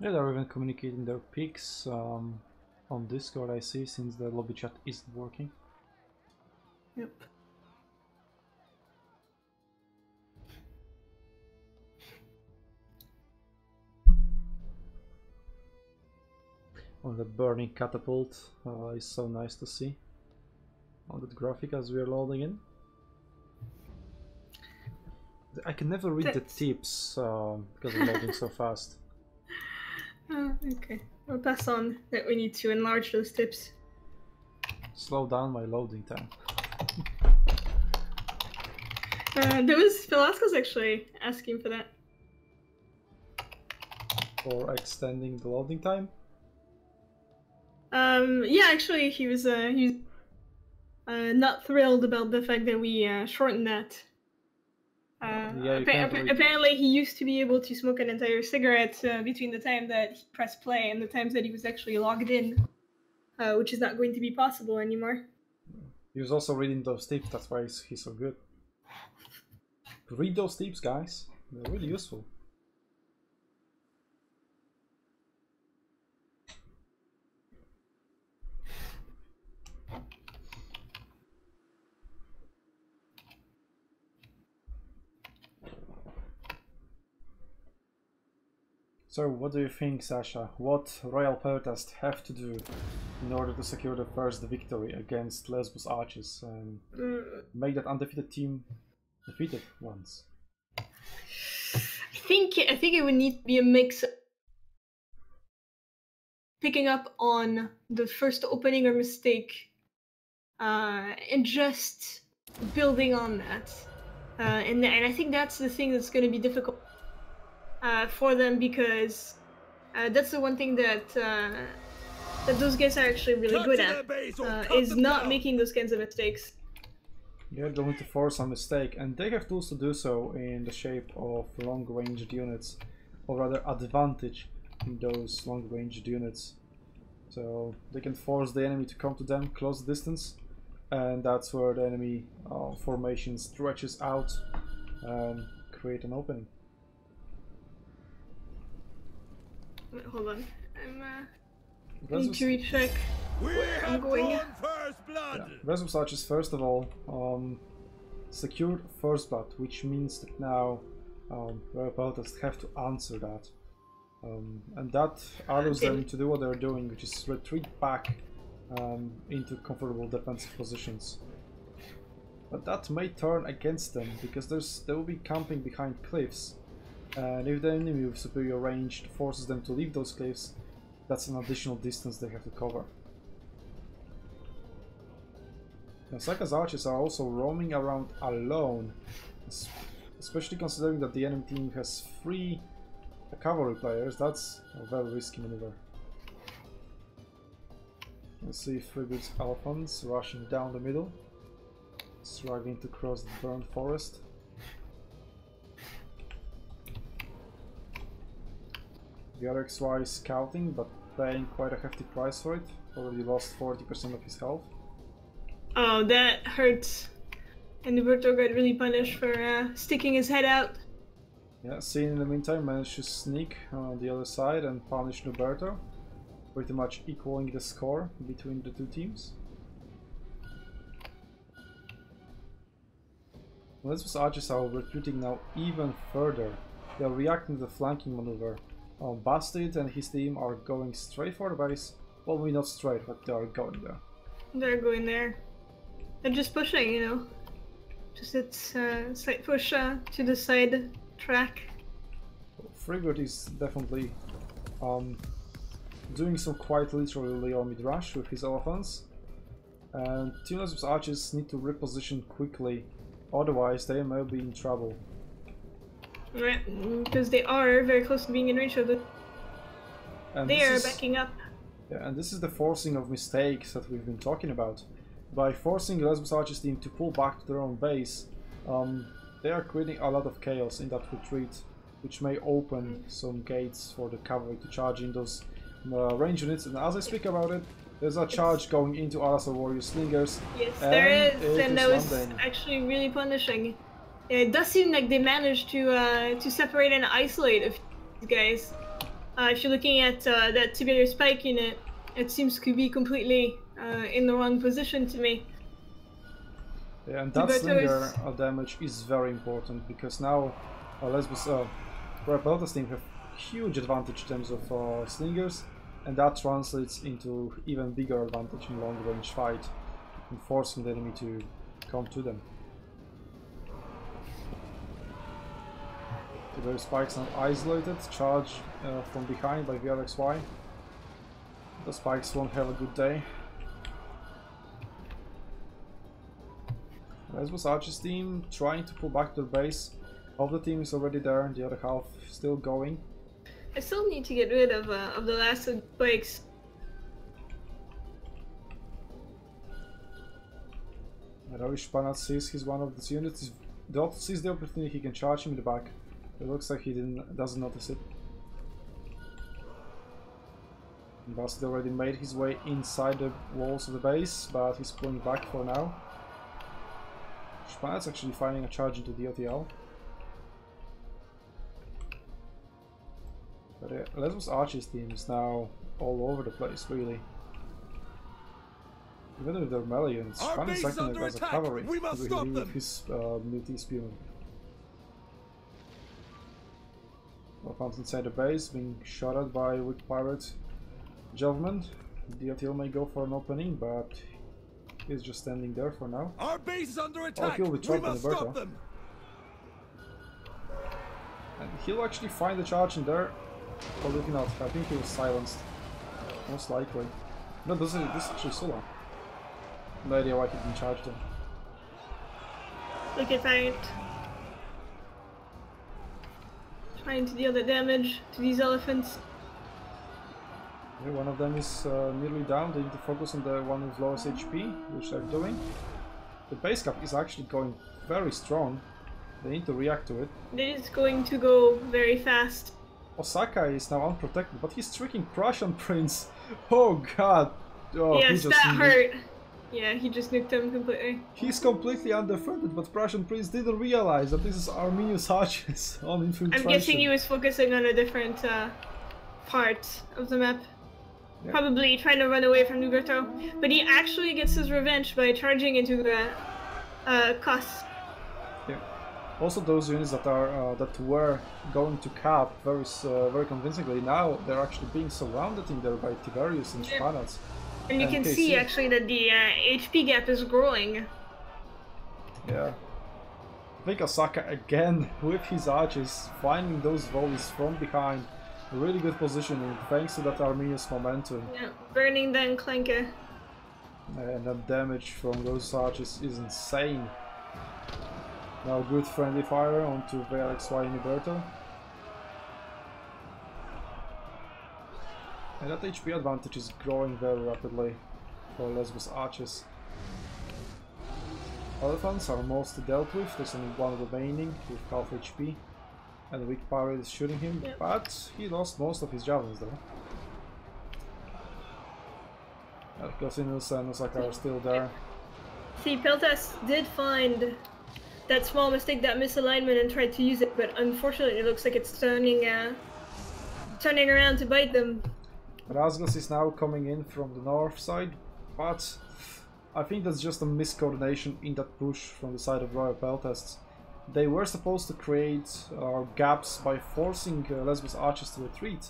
Yeah, they're even communicating their picks on Discord, I see, since the lobby chat isn't working. Yep. On the burning catapult is so nice to see on that graphic as we are loading in. I can never read the tips because we're loading so fast. Okay, I'll pass on that we need to enlarge those tips. Slow down my loading time. There was Pelasgos actually asking for that. For extending the loading time? Yeah, actually, he was not thrilled about the fact that we shortened that. Yeah, apparently, he used to be able to smoke an entire cigarette between the time that he pressed play and the times that he was actually logged in, which is not going to be possible anymore. He was also reading those tips, that's why he's so good. Read those tips, guys. They're really useful. So, what do you think, Sasha? What Royal Peltasts have to do in order to secure the first victory against Lesbos Archers and make that undefeated team defeated once? I think it would need to be a mix of picking up on the first opening or mistake and just building on that. And I think that's the thing that's going to be difficult for them, because that's the one thing that those guys are actually really good at, is not making those kinds of mistakes. You're going to force a mistake, and they have tools to do so in the shape of long-ranged units, or rather advantage in those long-ranged units. So they can force the enemy to come to them close distance, and that's where the enemy formation stretches out and create an opening. Wait, hold on. I need to recheck where I'm going. Lesbos Archers, first of all, secured first blood, which means that now Royal Peltasts have to answer that. And that allows them to do what they're doing, which is retreat back into comfortable defensive positions. But that may turn against them, because they will be camping behind cliffs. And if the enemy with superior range forces them to leave those cliffs, that's an additional distance they have to cover. Osaka's archers are also roaming around alone, especially considering that the enemy team has 3 cavalry players. That's a very risky maneuver. Let's see Freebird's elephants rushing down the middle, struggling to cross the burned forest. VLXY is scouting, but paying quite a hefty price for it. Already lost 40% of his health. Oh, that hurts. And Noberta got really punished for sticking his head out. Yeah, Sin in the meantime managed to sneak on the other side and punish Noberta, pretty much equaling the score between the two teams. Lesbos Archers are retreating now even further. They are reacting to the flanking maneuver. Bastid and his team are going straight for the base. Well, we're not straight, but they are going there. They're going there. They're just pushing, you know. Just it's slight push to the side track. Freebird is definitely doing some quite literally on mid-rush with his elephants. And Tunas' archers need to reposition quickly, otherwise they may be in trouble. Right, because they are very close to being in range of it. They are backing up. Yeah, and this is the forcing of mistakes that we've been talking about. By forcing Lesbos Archers team to pull back to their own base, they are creating a lot of chaos in that retreat, which may open some gates for the cavalry to charge in those range units. And as I speak about it, there's a charge going into Alasar Warrior Slingers. Yes, there is, and that was actually really punishing. It does seem like they managed to separate and isolate a few guys, If you're looking at that Tiberius Pike unit, it seems to be completely in the wrong position to me. Yeah, and that slinger damage is very important, because now Lesbos Royal Peltasts team have huge advantage in terms of slingers, and that translates into even bigger advantage in long range fight, and forcing the enemy to come to them. Tiberius Spikes are isolated, charged from behind by VLXY. The Spikes won't have a good day. Lesbos Archers team trying to pull back to the base. Half the team is already there, the other half still going. I still need to get rid of the last of the Spikes. Rovish Panat sees he's one of these units. Dot sees the opportunity, he can charge him in the back. It looks like he doesn't notice it. Bastid already made his way inside the walls of the base, but he's pulling back for now. Shpana's actually finding a charge into DOTL. But Lesbos Archers team is now all over the place, really. Even with their melee units, Shpana's acting as a cavalry with his multi spearmen. Weapons inside the base, being shot at by weak pirate gentlemen. DOTL may go for an opening, but he's just standing there for now. Our base is under attack. He'll be trapped in Noberta. And he'll actually find the charge in there. But looking out, I think he was silenced. Most likely. No, this is actually Sula. No idea why he didn't charge them. Look at that. Trying to deal the damage to these elephants. Yeah, one of them is nearly down. They need to focus on the one with lowest HP, which they're doing. The base cap is actually going very strong. They need to react to it. It is going to go very fast. Osaka is now unprotected, but he's tricking Prussian Prince. Oh god! Oh, yes, that hurt. Yeah, he just nuked him completely. He's completely undefended, but Prussian Prince didn't realize that this is Arminius Archers on infiltration. I'm guessing he was focusing on a different part of the map. Yeah. Probably trying to run away from Noberta. But he actually gets his revenge by charging into the Koss. Yeah. Also, those units that are that were going to cap very convincingly, now they're actually being surrounded in there by Tiberius and Panat. And you can see actually that the HP gap is growing. Yeah. I think Osaka again with his archers, finding those volleys from behind. Really good positioning thanks to that Arminius momentum. Yeah, burning the clanker. And that damage from those archers is insane. Now good friendly fire onto VLXY and Noberta. And that HP advantage is growing very rapidly for Lesbos Archers. Elephants are mostly dealt with, there's only one remaining with half HP. And the weak pirate is shooting him, yep. But he lost most of his javelins though. Kosinus and Osaka are still there. See, Peltasts did find that small mistake, that misalignment, and tried to use it, but unfortunately it looks like it's turning around to bite them. Pelasgos is now coming in from the north side, but I think that's just a miscoordination in that push from the side of Royal Peltasts. They were supposed to create gaps by forcing Lesbos Archers to retreat,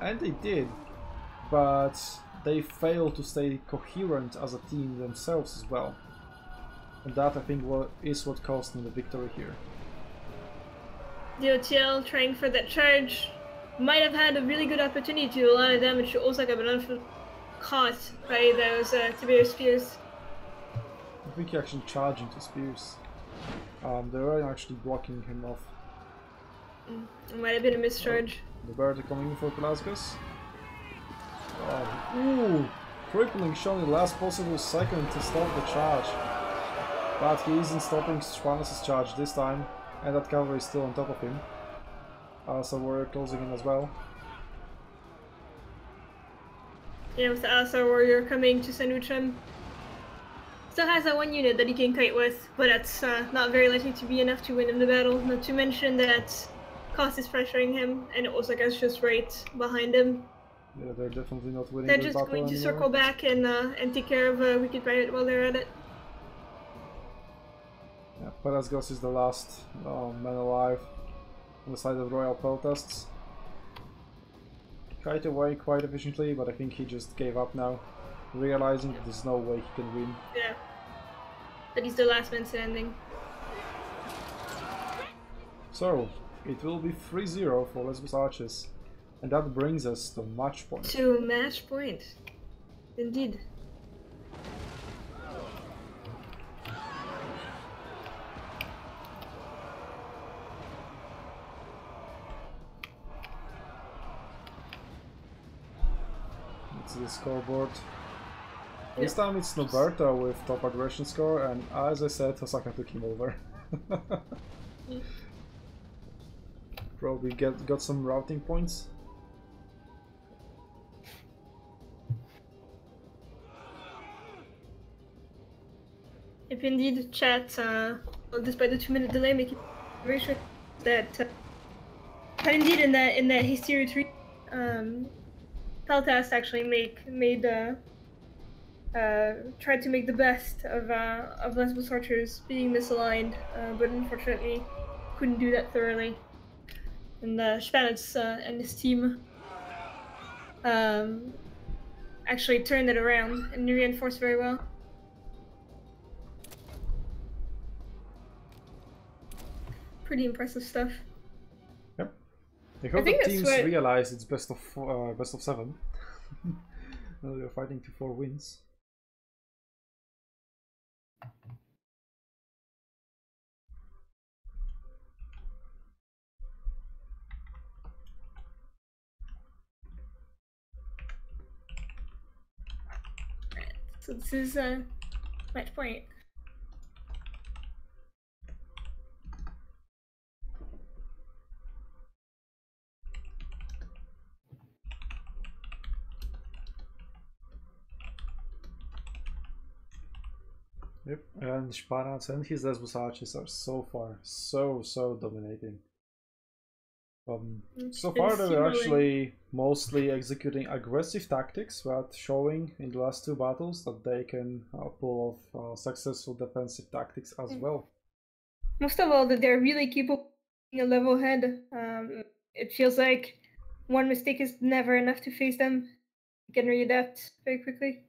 and they did, but they failed to stay coherent as a team themselves as well. And that, I think, is what cost them the victory here. DOTL trying for that charge. Might have had a really good opportunity to do a lot of damage to Osaka, but unfortunately caught by those Tiberius spears. I think he actually charged into spears. They were actually blocking him off. It might have been a mischarge. The bird coming in for Pelasgos. Ooh! Crippling shot in the last possible second to stop the charge. But he isn't stopping Shpanas' charge this time, and that cavalry is still on top of him. Alasar Warrior closing in as well. Yeah, with the Alasar Warrior coming to sandwich him. Still has that one unit that he can kite with, but that's not very likely to be enough to win him the battle. Not to mention that Koss is pressuring him, and Osaka's just right behind him. Yeah, they're definitely not winning. They're just going to circle back and take care of Wicked Riot while they're at it. Yeah, Pelasgos is the last man alive on the side of Royal Peltasts. Tried to win quite efficiently, but I think he just gave up now, realizing that there's no way he can win. Yeah, but he's the last man standing. So, it will be 3-0 for Lesbos Archers. And that brings us to match point. To match point, indeed. Let's see the scoreboard. Yep. This time it's Noberta with top aggression score, and as I said, Osaka took him over. Probably got some routing points. If indeed, chat, despite the 2-minute delay, make it very sure that indeed in that history retreat, Peltast actually tried to make the best of Lesbos Archers being misaligned, but unfortunately couldn't do that thoroughly. And Shpana and his team actually turned it around and reinforced very well. Pretty impressive stuff. Yep. I hope the teams realize it's best of 7. Now they're fighting to 4 wins. Alright, so this is match point. Yep, and Shpana and his Lesbos Archers are so far so dominating. So far they're actually mostly executing aggressive tactics, but showing in the last 2 battles that they can pull off successful defensive tactics as well. Most of all, that they're really capable of keeping a level head. It feels like one mistake is never enough to face them. You can readapt very quickly.